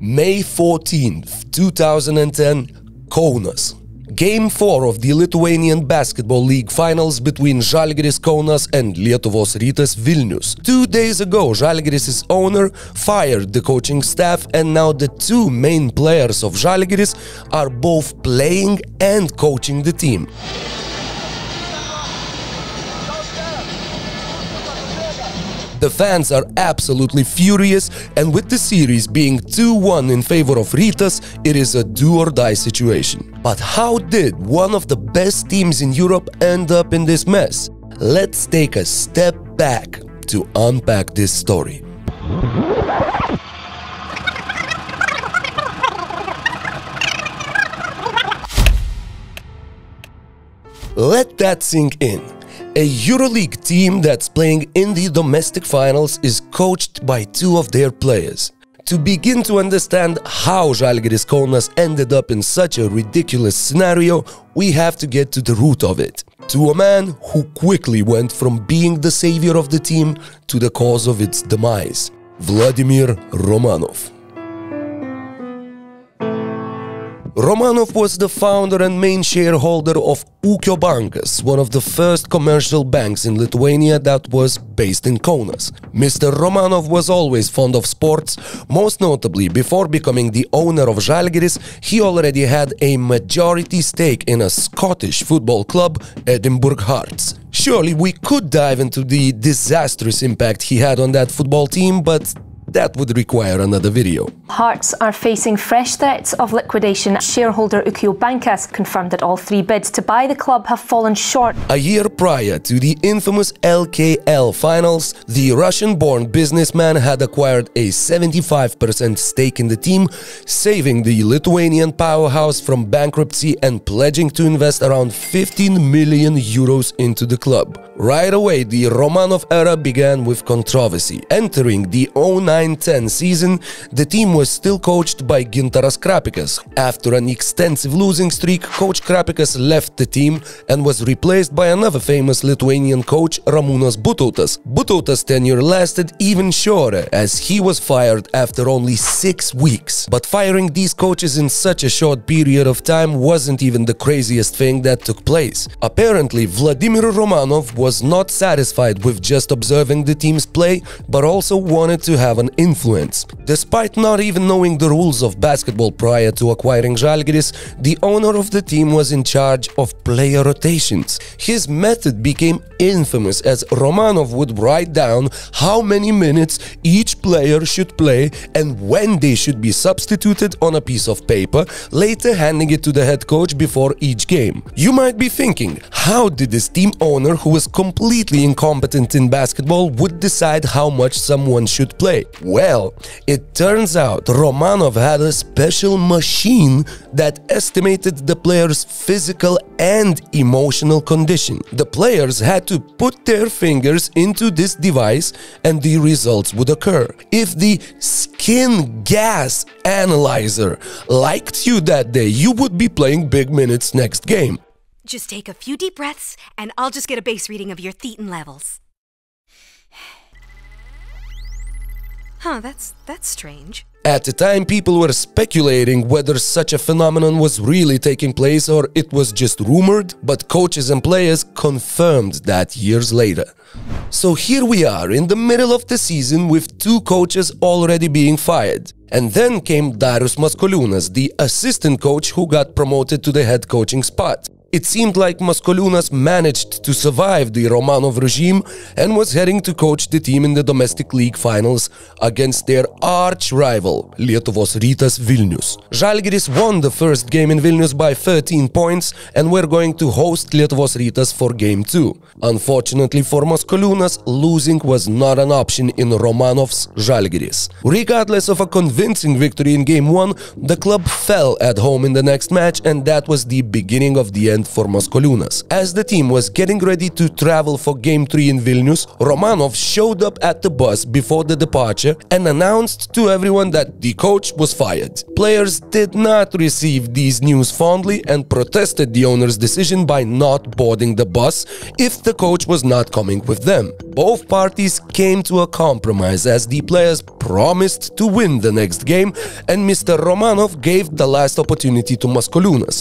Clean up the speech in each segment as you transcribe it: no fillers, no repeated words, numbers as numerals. May 14th, 2010, Kaunas. Game 4 of the Lithuanian Basketball League finals between Žalgiris Kaunas and Lietuvos Rytas Vilnius. 2 days ago, Žalgiris' owner fired the coaching staff, and now the two main players of Žalgiris are both playing and coaching the team. The fans are absolutely furious, and with the series being 2-1 in favor of Rytas, it is a do-or-die situation. But how did one of the best teams in Europe end up in this mess? Let's take a step back to unpack this story. Let that sink in. A EuroLeague team that's playing in the domestic finals is coached by two of their players. To begin to understand how Žalgiris Kaunas ended up in such a ridiculous scenario, we have to get to the root of it. To a man who quickly went from being the savior of the team to the cause of its demise, Vladimir Romanov. Romanov was the founder and main shareholder of Ukio Bankas, one of the first commercial banks in Lithuania that was based in Kaunas. Mr. Romanov was always fond of sports. Most notably, before becoming the owner of Žalgiris, he already had a majority stake in a Scottish football club, Edinburgh Hearts. Surely we could dive into the disastrous impact he had on that football team, but that would require another video. Hearts are facing fresh threats of liquidation. Shareholder Ukio Bankas confirmed that all three bids to buy the club have fallen short. A year prior to the infamous LKL finals, the Russian-born businessman had acquired a 75% stake in the team, saving the Lithuanian powerhouse from bankruptcy and pledging to invest around 15 million euros into the club. Right away, the Romanov era began with controversy. Entering the 09-10 season, the team was still coached by Gintaras Krapikas. After an extensive losing streak, coach Krapikas left the team and was replaced by another famous Lithuanian coach, Ramūnas Butautas. Butautas' tenure lasted even shorter, as he was fired after only 6 weeks. But firing these coaches in such a short period of time wasn't even the craziest thing that took place. Apparently, Vladimir Romanov was not satisfied with just observing the team's play, but also wanted to have an influence. Despite not even knowing the rules of basketball prior to acquiring Žalgiris, the owner of the team was in charge of player rotations. His method became infamous, as Romanov would write down how many minutes each player should play and when they should be substituted on a piece of paper, later handing it to the head coach before each game. You might be thinking, how did this team owner, who was completely incompetent in basketball, would decide how much someone should play? Well, it turns out Romanov had a special machine that estimated the player's physical and emotional condition. The players had to put their fingers into this device and the results would occur. If the skin gas analyzer liked you that day, you would be playing big minutes next game. Just take a few deep breaths, and I'll just get a base reading of your thetan levels. Huh, that's strange. At the time, people were speculating whether such a phenomenon was really taking place or it was just rumored, but coaches and players confirmed that years later. So here we are, in the middle of the season, with two coaches already being fired. And then came Darius Maskoliunas, the assistant coach who got promoted to the head coaching spot. It seemed like Maskoliunas managed to survive the Romanov regime and was heading to coach the team in the domestic league finals against their arch-rival, Lietuvos Rytas Vilnius. Žalgiris won the first game in Vilnius by 13 points and were going to host Lietuvos Rytas for game 2. Unfortunately for Maskoliunas, losing was not an option in Romanov's Žalgiris. Regardless of a convincing victory in game 1, the club fell at home in the next match, and that was the beginning of the end and for Maskoliunas. As the team was getting ready to travel for Game 3 in Vilnius, Romanov showed up at the bus before the departure and announced to everyone that the coach was fired. Players did not receive these news fondly and protested the owner's decision by not boarding the bus if the coach was not coming with them. Both parties came to a compromise as the players promised to win the next game, and Mr. Romanov gave the last opportunity to Maskoliunas.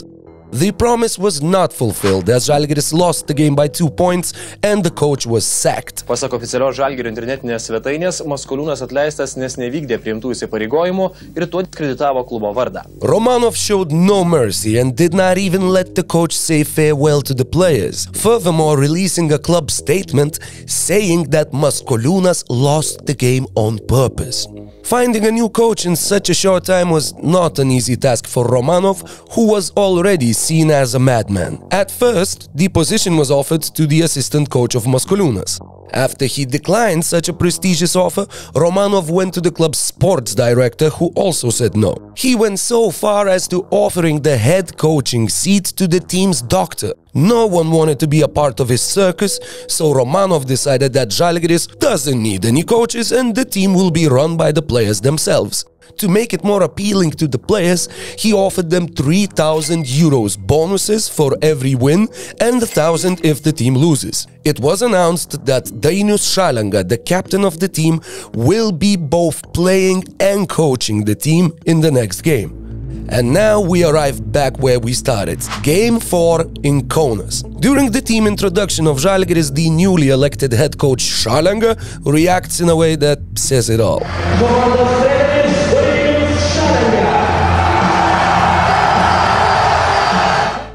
The promise was not fulfilled as Žalgiris lost the game by 2 points and the coach was sacked. Pasak oficialios Žalgirio internetinės svetainės, Maskoliunas atleistas, nes nevykdė priimtų įsipareigojimų ir tuo diskreditavo klubo vardą. Romanov showed no mercy and did not even let the coach say farewell to the players, furthermore releasing a club statement saying that Maskoliunas lost the game on purpose. Finding a new coach in such a short time was not an easy task for Romanov, who was already seen as a madman. At first, the position was offered to the assistant coach of Maskoliunas. After he declined such a prestigious offer, Romanov went to the club's sports director, who also said no. He went so far as to offering the head coaching seat to the team's doctor. No one wanted to be a part of his circus, so Romanov decided that Žalgiris doesn't need any coaches and the team will be run by the players themselves. To make it more appealing to the players, he offered them 3,000 euros bonuses for every win and 1,000 if the team loses. It was announced that Dainius Šalenga, the captain of the team, will be both playing and coaching the team in the next game. And now we arrive back where we started, Game 4 in Kaunas. During the team introduction of Žalgiris, the newly elected head coach Šalenga reacts in a way that says it all.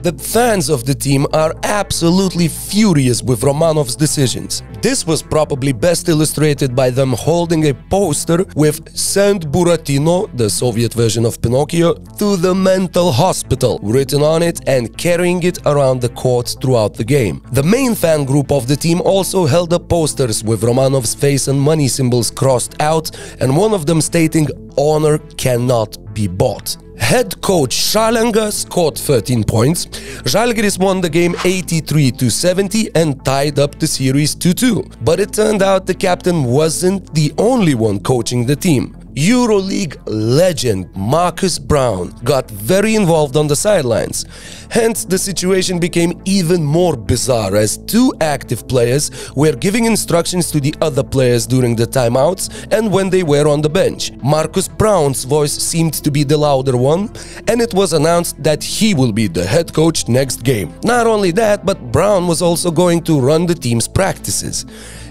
The fans of the team are absolutely furious with Romanov's decisions. This was probably best illustrated by them holding a poster with "Send Buratino," the Soviet version of Pinocchio, "to the mental hospital" written on it and carrying it around the court throughout the game. The main fan group of the team also held up posters with Romanov's face and money symbols crossed out, and one of them stating "Honor cannot be bought." Head coach Šalenga scored 13 points, Žalgiris won the game 83-70 and tied up the series 2-2. But it turned out the captain wasn't the only one coaching the team. EuroLeague legend Marcus Brown got very involved on the sidelines. Hence, the situation became even more bizarre as two active players were giving instructions to the other players during the timeouts and when they were on the bench. Marcus Brown's voice seemed to be the louder one, and it was announced that he will be the head coach next game. Not only that, but Brown was also going to run the team's practices.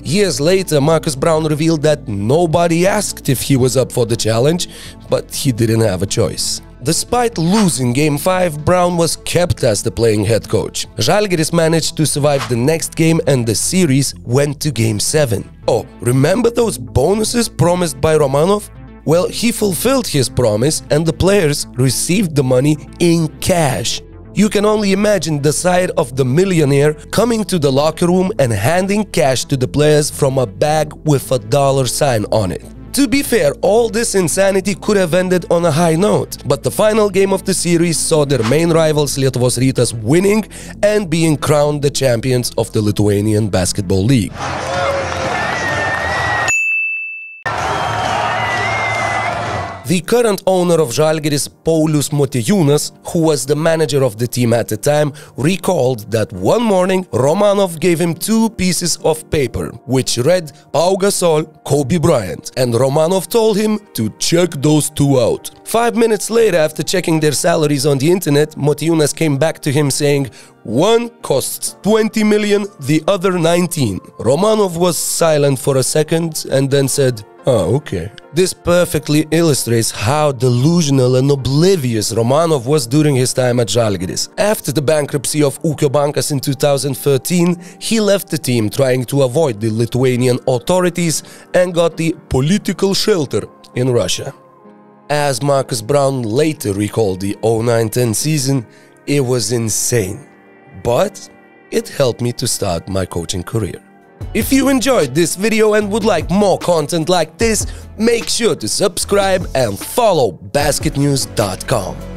Years later, Marcus Brown revealed that nobody asked if he was up for the challenge, but he didn't have a choice. Despite losing Game 5, Brown was kept as the playing head coach. Žalgiris managed to survive the next game and the series went to Game 7. Oh, remember those bonuses promised by Romanov? Well, he fulfilled his promise and the players received the money in cash. You can only imagine the sight of the millionaire coming to the locker room and handing cash to the players from a bag with a dollar sign on it. To be fair, all this insanity could have ended on a high note, but the final game of the series saw their main rivals Lietuvos Rytas winning and being crowned the champions of the Lithuanian Basketball League. The current owner of Žalgiris, Paulius Motiejūnas, who was the manager of the team at the time, recalled that one morning Romanov gave him two pieces of paper, which read "Pau Gasol, Kobe Bryant," and Romanov told him to check those two out. 5 minutes later, after checking their salaries on the internet, Motiejūnas came back to him saying, "One costs 20 million, the other 19. Romanov was silent for a second and then said, "Oh, okay." This perfectly illustrates how delusional and oblivious Romanov was during his time at Žalgiris. After the bankruptcy of Ukio Bankas in 2013, he left the team trying to avoid the Lithuanian authorities and got the political shelter in Russia. As Marcus Brown later recalled the 09-10 season, "It was insane, but it helped me to start my coaching career." If you enjoyed this video and would like more content like this, make sure to subscribe and follow BasketNews.com.